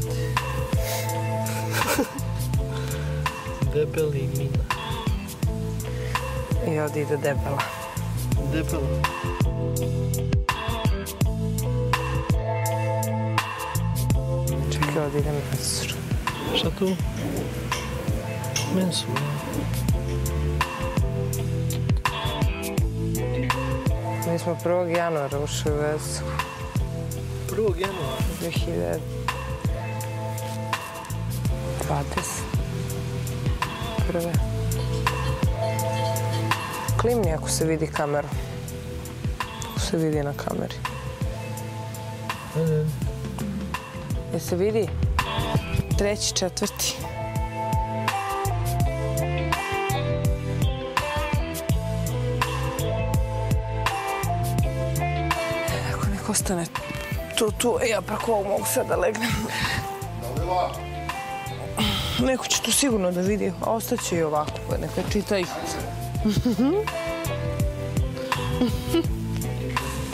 brate. Debeli Mina. I ovdje ide Depela. Depela. Čekaj, ovdje ide Mesnura. Šta tu? Mesnura. Mi smo 1. januara ušli u vezu. 1. januara? 2021. Klimni ako se vidi kameru. Ako se vidi na kameri. Jel se vidi? 3. 4. Ako nek ostane tu, ja preko ovog mogu sad da legnem. Neko će tu sigurno da vidi, a ostaće i ovako, pa neka čita ih.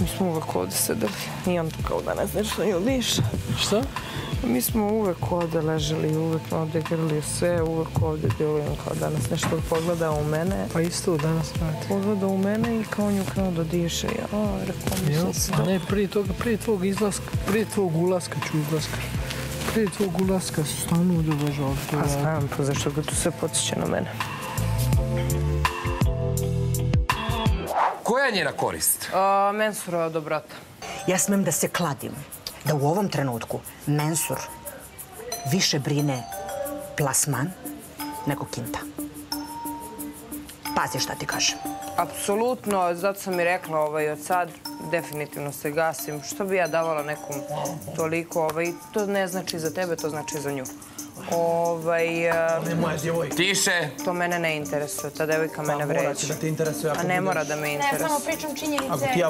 Mi smo uvek ovde sedeli, nijam to kao danas nešto ne odliš. Šta? Mi smo uvek ovde leželi, uvek ovde grli sve, uvek ovde djelujem kao danas nešto pogledao u mene. Pa isto danas vrati. Pogledao u mene i kao nju krenuo da diše. Ne, prije tvog izlaska, prije tvog ulaska ću izlaska. Prije tvog ulaska stanu udobaža ovdje. A znam to, zašto ga tu sve podsjeća na mene. Koja je njena korist? Mensurova dobrota. Ja smem da se kladim da u ovom trenutku Mensur više brine plasman nego Kinta. Pazi šta ti kažem. Apsolutno, zato sam i rekla od sad, definitivno se gasim. Što bi ja davala nekom toliko, to ne znači za tebe, to znači za nju. Tiše! To mene ne interesuje, ta devojka mene vređa. A ne mora da me interesuje. Ne, samo pričam činjenice. Tebi, to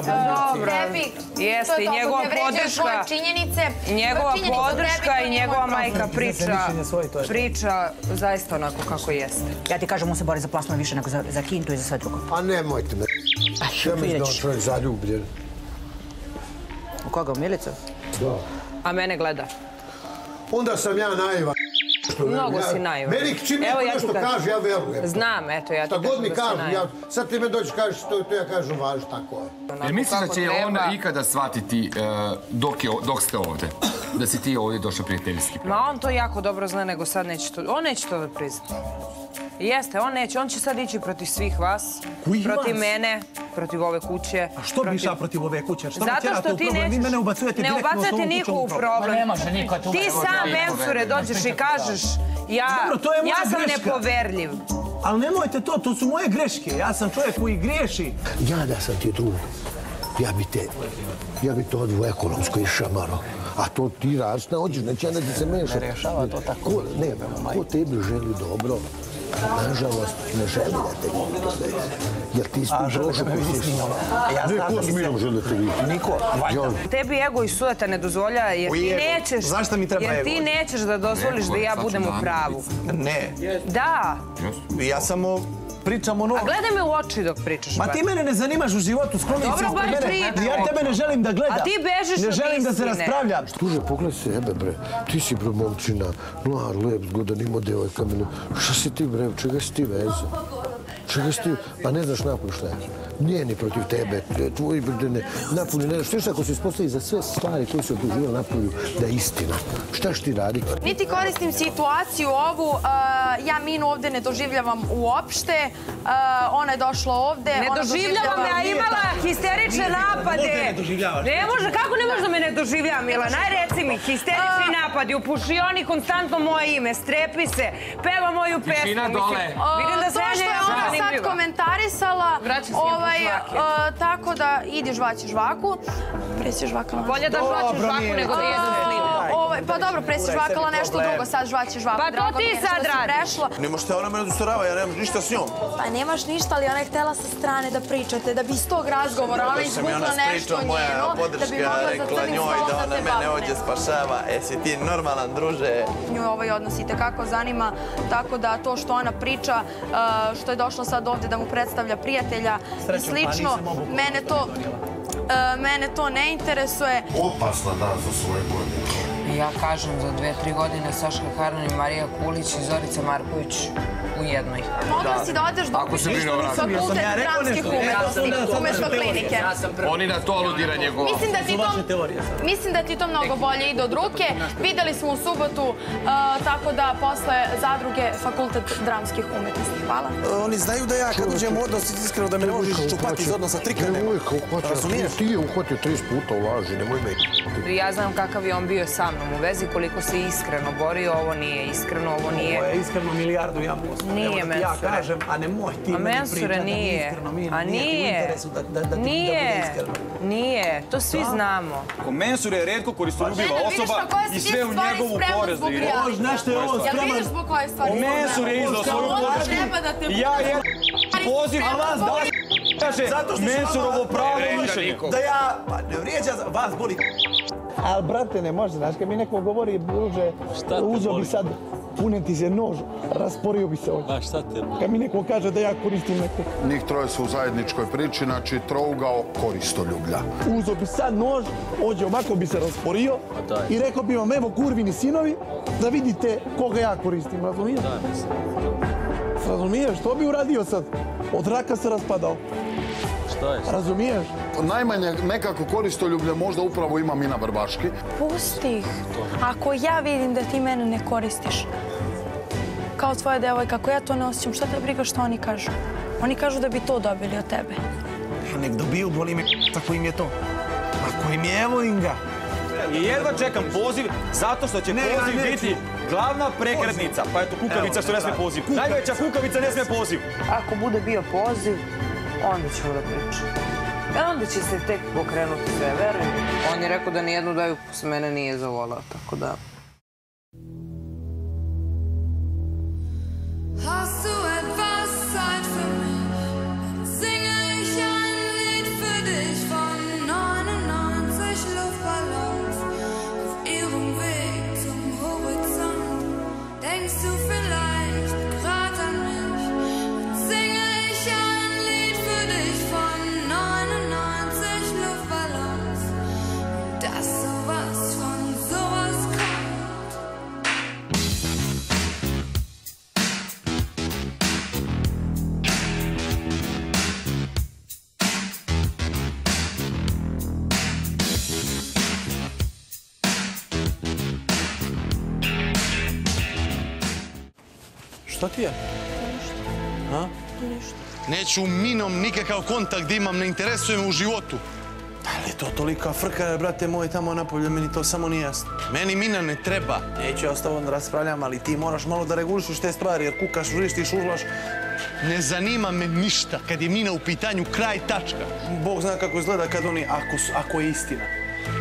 je toliko te vređaš svoje činjenice. Njegova podrška i njegova majka priča zaista onako kako jeste. Ja ti kažem, on se bori za plasman više nego za Kintu i za sve drugo. A nemojte me. Ja mislim da on čovjek zaljubljen. U koga, u Milicu? Da. A mene gleda. Onda sam ja naivan. Mnogo si naivan. Meni čim neko nešto kaže, ja verujem. Znam, eto, ja ti kažem da si naivan. Sad ti me dođeš i kažeš to, ja kažem važno, tako je. Misliš da će ona ikada shvatiti dok ste ovde? Da si ti ovdje došao prijateljski pravi? Ma on to jako dobro zna, nego sad neće to... On neće to da priznati. Jeste, on neće. On će sad ići protiv svih vas. Protiv mene, protiv ove kuće. A što bi išla protiv ove kuće? Zato što ti nećeš. Vi mene ubacujete direktno u ovom kuću u problem. Ti sam, Mensure, dođeš i kažeš ja sam nepoverljiv. Ali nemojte to, to su moje greške. Ja sam čovjek koji greši. Ja da sam ti drug. Ja bi te odvo ekonomsko išamaro. A to ti razna ođeš, neće da ti se meša. Ne rešava to tako. Ne, ko tebi želi dobro, nažalost, ne želi da te ljudi. Jer ti isto želiš misliš. Ne, ko smijem želi da te ljudi? Niko. Tebi ego i sujeta ne dozvolja jer ti nećeš da dozvoliš da ja budem u pravu. Ne. Da. Ja samo... pričam ono... A gledaj me u oči dok pričaš. Ma ti mene ne zanimaš u životu, skloni se ispred mene. Ja tebe ne želim da gledam. A ti bežiš od istine. Ne želim da se raspravljam. Tuže, pogledaj se jebe bre. Ti si bre momčina. Mlad, lep, zgodan, imao devojka. Šta si ti bre? Čega si ti veze? Čega si ti... Pa ne znaš napun šta je. Nije ni protiv tebe. Tvoji bre ne napuni ne. Što ako se ispostavi za sve stvari koje se odluživali napunju da je istina? Šta što ti radi? Niti koristim situaciju ovu. Ja Minu ovde ne doživljavam uopšte. Ona je došla ovde. Ne doživljavam me, a imala histerične napade. Ne može, kako ne može da me ne doživljam, Milana? Reci mi, histerični napadi, upušioni konstantno moje ime, strepi se, peva moju pesmu. To što je ona sad komentarisala, tako da idi žvaći žvaku. Presi žvakala. Bolje da žvaću žvaku nego da jedu slinu. Pa dobro, presi žvakala nešto drugo, sad žvaći žvaku. Pa to ti sad radiš. Nemo šta ona mene dosorava, ja nemam ništa s njom. Pa nemaš ništa, ali ona je htjela sa strane da pričate, da bi iz tog razgovora ona izgubila nešto njeno, da bi mogla za crni stol da se bavne. Jesi ti normalan, druže? Nju ovaj odnos i tekako zanima, tako da to što ona priča, što je došla sad ovdje da mu predstavlja prijatelja i slično, mene to ne interesuje. Opasna dan za svoje godine. ja kažem za 2-3 godine Saša Harano i Marija Kulić i Zorica Marković u jednoj. Mogla si da odeš da upišeš Fakultet dramskih umetnosti umesto klinike. Oni na to aludiranje govore. Mislim da ti to mnogo bolje ide od ruke. Videli smo u subotu, tako da posle zadruge Fakultet dramskih umetnosti. Hvala. Oni znaju da ja kad uđem u odnos, iskreno da me ne možeš čupati iz odnosa trika nema. Ti je uhvatio 30 puta u laži, nemoj me. Ja znam kakav je on bio sa mnom u vezi, koliko se iskreno borio, ovo nije iskreno, ovo nije... Ovo je iskreno milijardu ja posto. Nije Mesnura. Ja kažem, a nemoj ti meni pričati da mi iskreno, mi nije u interesu da bude iskreno. Nije, to svi znamo. Mesnura je redko koristoljubiva osoba i sve u njegovu korist. Ja vidiš zbog koje stvari zbog mene. Mesnura je izdao svoju podršku i ja je... pozivam vas da... Zato što su vam da ja, pa ne vrijeđa, vas boli. Ali brate ne može, znaš, kad mi neko govori, druže, uzo bi sad, punem ti se nož, rasporio bi se oči. A šta te boli? Kad mi neko kaže da ja koristim neko. Njih troje su u zajedničkoj priči, znači trougao koristoljublja. Uzo bi sad nož, ođe ovako bi se rasporio i rekao bi vam, evo kurvini sinovi, da vidite koga ja koristim, razumiješ? Da, mislim. Razumiješ, što bi uradio sad? Od raka se raspadao. Šta je? Razumiješ? Najmanje nekako koristoljublje možda upravo ima Mina Vrbaški. Pusti ih. Ako ja vidim da ti mene ne koristiš, kao tvoja devojka, ako ja to ne osjećam, šta te briga što oni kažu? Oni kažu da bi to dobili od tebe. Nek dobiju, boli me tako im je to. Ako im je, evo im ga. I jedva čekam poziv, zato što će poziv biti glavna prekretnica. Pa eto, kukavica što ne sme poziv. Najveća kukavica ne sme poziv. Ako bude bio poziv, onda ćemo da pričamo. E onda će se tek pokrenuti sve, verujem. On je rekao da nijednu daju s mene nije zavolao, tako da... Šta ti je? Ništa. Neću minom nikakav kontakt da imam, ne interesuje me u životu. Ali je to tolika frka, brate moj, tamo napolje, meni to samo nije jasno. Meni Mina ne treba. Neću ja s tobom da raspravljam, ali ti moraš malo da regulišuš te stvari, jer kukaš, vrištiš, užlaš. Ne zanima me ništa, kad je Mina u pitanju kraj tačka. Bog zna kako izgleda kad oni, ako je istina.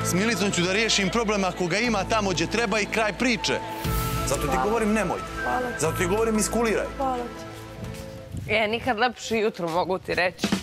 S Milicom ću da riješim problem ako ga ima tamo gdje treba i kraj priče. Zato ti govorim nemoj. Zato ti govorim iskuliraj. Nikad lepše jutro mogu ti reći.